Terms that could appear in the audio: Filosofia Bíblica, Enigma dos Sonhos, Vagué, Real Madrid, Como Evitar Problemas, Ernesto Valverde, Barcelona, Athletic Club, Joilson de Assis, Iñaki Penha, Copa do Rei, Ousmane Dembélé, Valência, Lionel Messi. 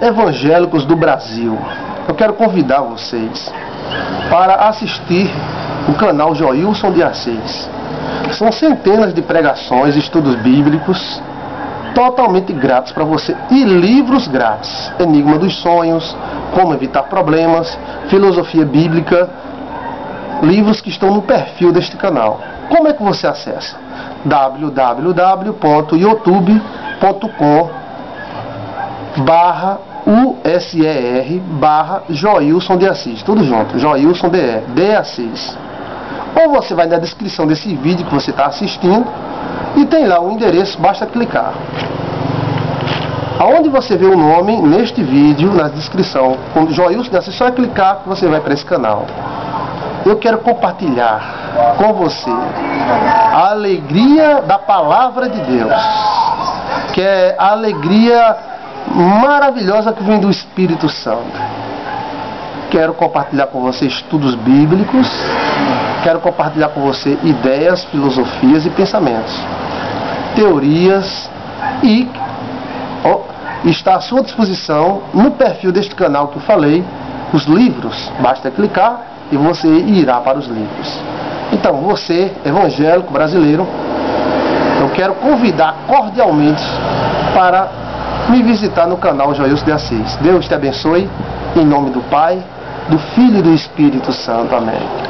evangélicos do Brasil, eu quero convidar vocês para assistir o canal Joilson de Assis. São centenas de pregações, estudos bíblicos totalmente grátis para você e livros grátis. Enigma dos Sonhos, Como Evitar Problemas, Filosofia Bíblica, livros que estão no perfil deste canal. Como é que você acessa? www.youtube.com/user/Joilson de Assis, tudo junto, Joilson de Assis. Ou você vai na descrição desse vídeo que você está assistindo e tem lá o endereço, basta clicar. Aonde você vê o nome neste vídeo, na descrição, quando Joilson de Assis, só é clicar que você vai para esse canal. Eu quero compartilhar com você a alegria da palavra de Deus, que é a alegria maravilhosa que vem do Espírito Santo. Quero compartilhar com você estudos bíblicos, quero compartilhar com você ideias, filosofias e pensamentos, teorias, e está à sua disposição no perfil deste canal que eu falei, os livros, basta clicar e você irá para os livros. Então, você, evangélico brasileiro, eu quero convidar cordialmente para me visitar no canal Joilson de Assis. Deus te abençoe, em nome do Pai, do Filho e do Espírito Santo. Amém.